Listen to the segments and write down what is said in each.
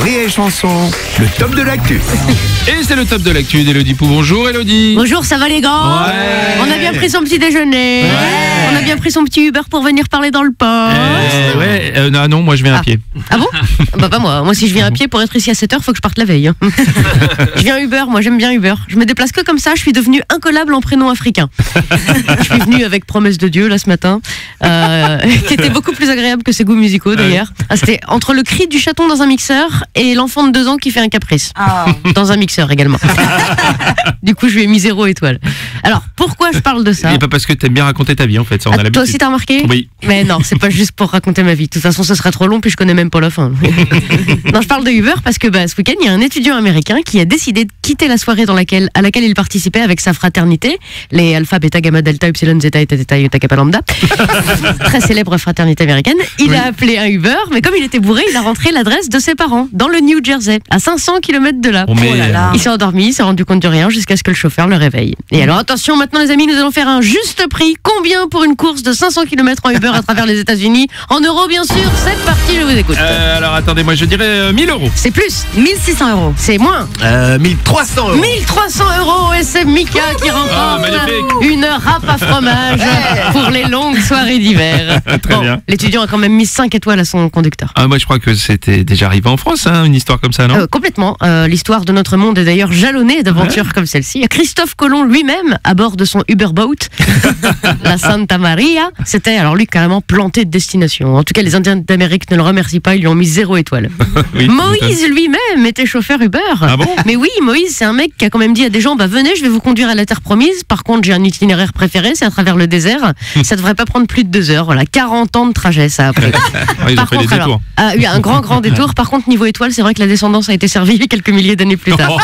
Rire et chansons, le top de l'actu. Et c'est le top de l'actu d'Elodie Poux. Bonjour Elodie. Bonjour, ça va les gars? Ouais. On a bien pris son petit déjeuner. Ouais. On a bien pris son petit Uber pour venir parler dans le poste. Ouais, non, moi je viens à pied. Ah bon? Bah pas moi. Moi si je viens à pied pour être ici à 7h, faut que je parte la veille. Hein. Je viens Uber, moi j'aime bien Uber. Je me déplace que comme ça, je suis devenue incollable en prénom africain. Je suis venue avec Promesse de Dieu là ce matin, qui était beaucoup plus agréable que ses goûts musicaux d'ailleurs. Ah, c'était entre le cri du chaton dans un mixeur et l'enfant de 2 ans qui fait un caprice. Oh. Dans un mixeur également. Du coup je lui ai mis 0 étoile. Alors pourquoi je parle de ça? Et pas parce que t'aimes bien raconter ta vie en fait, ça on a l'habitude. Toi aussi t'as remarqué? Oui. Mais non, c'est pas juste pour raconter ma vie. De toute façon ce serait trop long puis je connais même pas la fin. Non, je parle de Uber parce que ce week-end il y a un étudiant américain qui a décidé de quitter la soirée à laquelle il participait avec sa fraternité, les Alpha, Beta, Gamma, Delta, Upsilon, Zeta, Eta, Theta, Iota, Kappa, Lambda. Très célèbre fraternité américaine. Il a appelé un Uber, mais comme il était bourré, il a rentré l'adresse de ses parents dans le New Jersey, à 500 km de là. Il s'est endormi, il s'est rendu compte de rien jusqu'à ce que le chauffeur le réveille. Et alors attention, maintenant les amis, nous allons faire un juste prix. Combien pour une course de 500 km en Uber à travers les États-Unis? En euros bien sûr. C'est parti, je vous écoute. Alors attendez, moi je dirais 1000 €. C'est plus. 1600 €. C'est moins. 1300 €. 1300 €, et c'est Mika qui remporte une râpe à fromage pour les longues soirées d'hiver. Bon, l'étudiant a quand même mis 5 étoiles à son conducteur. Ah, moi je crois que c'était déjà arrivé en France, hein, une histoire comme ça, non? Complètement. L'histoire de notre monde est d'ailleurs jalonnée d'aventures comme celle-ci. Christophe Colomb lui-même, à bord de son Uberboat, la Santa Maria, c'était alors lui carrément planté de destination. En tout cas, les Indiens d'Amérique ne le remercient pas, ils lui ont mis 0 étoile. Oui, Moïse lui-même était chauffeur Uber. Ah bon? Mais oui, Moïse, c'est un mec qui a quand même dit à des gens, venez, je vais vous conduire à la terre promise. Par contre, j'ai un itinéraire préféré, c'est à travers le désert. Ça devrait pas prendre plus de 2 heures. Voilà, 40 ans de trajet, ça a pris. Par contre, un grand détour. Par contre, niveau étoile, c'est vrai que la descendance a été servie quelques milliers d'années plus tard.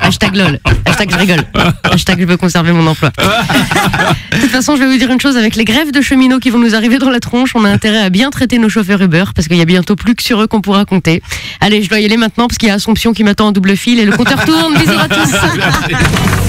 Hashtag lol. Hashtag je rigole. Hashtag je veux conserver mon emploi. De toute façon, je vais vous dire une chose, avec les grèves de cheminots qui vont nous arriver dans la tronche, on a intérêt à bien traiter nos chauffeurs Uber, parce qu'il y a bientôt plus que sur eux qu'on pourra compter. Allez, je dois y aller maintenant, parce qu'il y a Assomption qui m'attend en double fil et le compteur tourne. Bisous à tous.